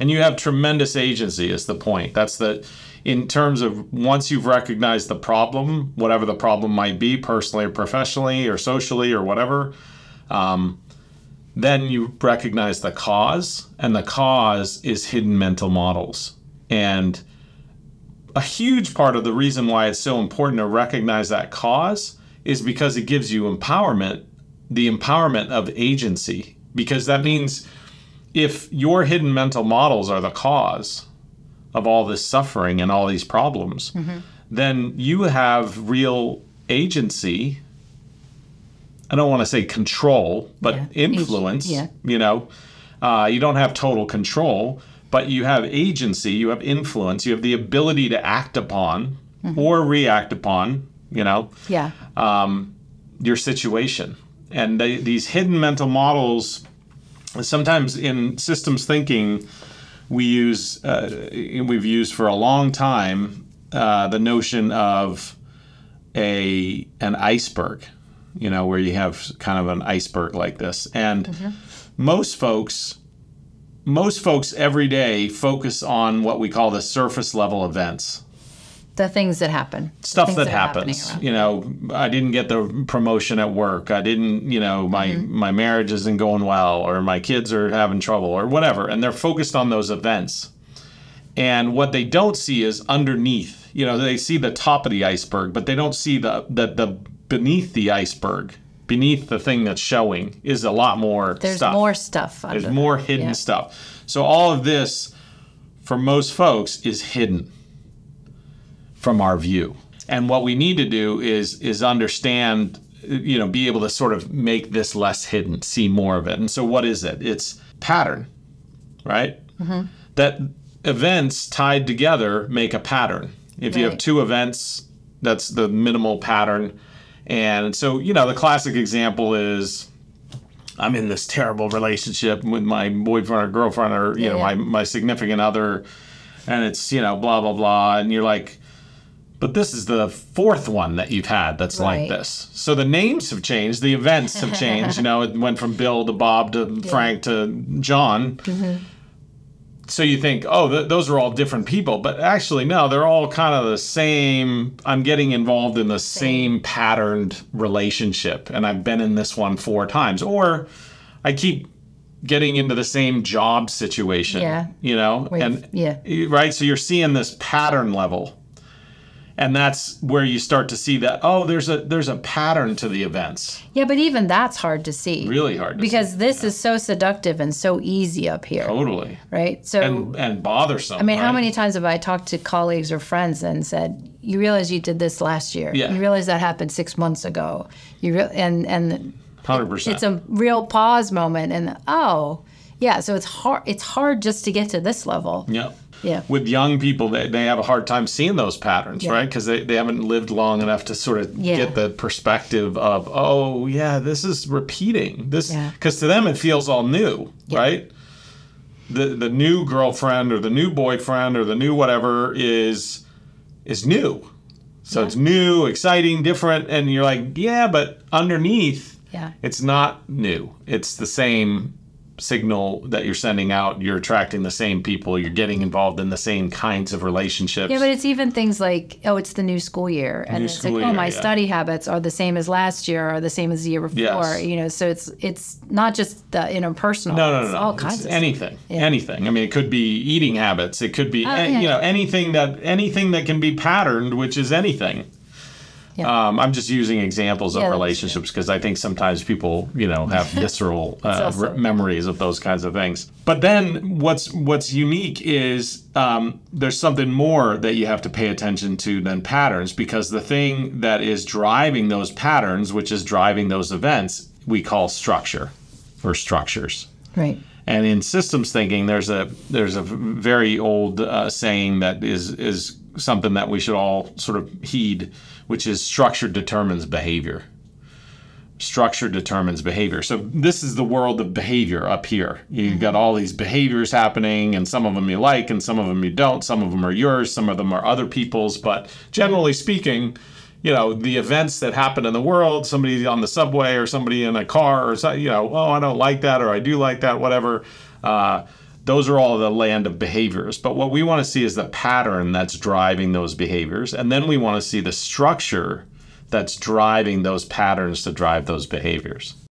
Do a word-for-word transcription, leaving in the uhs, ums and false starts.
And you have tremendous agency is the point. That's the, in terms of once you've recognized the problem, whatever the problem might be, personally or professionally or socially or whatever, um, then you recognize the cause, and the cause is hidden mental models. And a huge part of the reason why it's so important to recognize that cause is because it gives you empowerment, the empowerment of agency, because that means if your hidden mental models are the cause of all this suffering and all these problems, mm-hmm. then you have real agency. I don't want to say control, but yeah. influence, yeah. you know, uh, you don't have total control, but you have agency, you have influence, you have the ability to act upon mm-hmm. or react upon, you know, yeah. um, your situation. And they, these hidden mental models, sometimes in systems thinking, we use, uh, we've used for a long time, uh, the notion of a an iceberg, you know, where you have kind of an iceberg like this. And mm-hmm. most folks, most folks every day focus on what we call the surface level events. The things that happen. Stuff that, that happens. You know, I didn't get the promotion at work. I didn't, you know, my, mm-hmm. my marriage isn't going well, or my kids are having trouble or whatever. And they're focused on those events. And what they don't see is underneath, you know, they see the top of the iceberg, but they don't see the, the, the beneath the iceberg, beneath the thing that's showing is a lot more There's stuff. There's more stuff. Under There's more that. hidden yeah. stuff. So all of this for most folks is hidden from our view. And what we need to do is is understand, you know, be able to sort of make this less hidden, see more of it. And so what is it? It's pattern, right? Mm-hmm. That events tied together make a pattern. If right. you have two events, that's the minimal pattern. And so, you know, the classic example is I'm in this terrible relationship with my boyfriend or girlfriend or, you yeah, know, yeah. my, my significant other, and it's, you know, blah, blah, blah. And you're like, but this is the fourth one that you've had that's right. like this. So the names have changed, the events have changed. You know, it went from Bill to Bob to yeah. Frank to John. Mm-hmm. So you think, oh, th those are all different people. But actually, no, they're all kind of the same. I'm getting involved in the same, same patterned relationship. And I've been in this one four times. Or I keep getting into the same job situation, yeah. you know, We've, and yeah. right. So you're seeing this pattern level. And that's where you start to see that, oh, there's a there's a pattern to the events. Yeah, but even that's hard to see. Really hard to because see. Because this yeah. is so seductive and so easy up here. Totally. Right? So And, and bothersome. I mean, right? how many times have I talked to colleagues or friends and said, you realize you did this last year. Yeah. You realize that happened six months ago. You re and and one hundred percent. It, it's a real pause moment and oh, yeah, so it's hard it's hard just to get to this level. Yeah. Yeah. With young people, they, they have a hard time seeing those patterns, yeah. right? Because they, they haven't lived long enough to sort of yeah. get the perspective of, oh, yeah, this is repeating. This Because yeah. to them, it feels all new, yeah. right? The the new girlfriend or the new boyfriend or the new whatever is is new. So yeah. it's new, exciting, different. And you're like, yeah, but underneath, yeah. it's not new. It's the same signal that you're sending out. You're attracting the same people, you're getting involved in the same kinds of relationships. Yeah, but it's even things like, oh, it's the new school year, and new it's like, oh, year, my yeah. study habits are the same as last year or the same as the year before, yes. you know, so it's it's not just the interpersonal, no, no, no, it's no. all it's kinds of anything, yeah. anything. I mean, it could be eating habits, it could be, oh, an, yeah. you know, anything that, anything that can be patterned, which is anything. Yeah. Um, I'm just using examples of yeah, relationships because I think sometimes people, you know, have visceral uh, awesome. memories of those kinds of things. But then what's what's unique is um, there's something more that you have to pay attention to than patterns, because the thing that is driving those patterns, which is driving those events, we call structure or structures. Right. And in systems thinking, there's a there's a very old uh, saying that is is something that we should all sort of heed, which is structure determines behavior. Structure determines behavior. So this is the world of behavior up here. You've got all these behaviors happening, and some of them you like, and some of them you don't. Some of them are yours, some of them are other people's. But generally speaking, you know, the events that happen in the world, somebody on the subway or somebody in a car or, so, you know, oh, I don't like that or I do like that, whatever. Uh, those are all the land of behaviors. But what we want to see is the pattern that's driving those behaviors. And then we want to see the structure that's driving those patterns to drive those behaviors.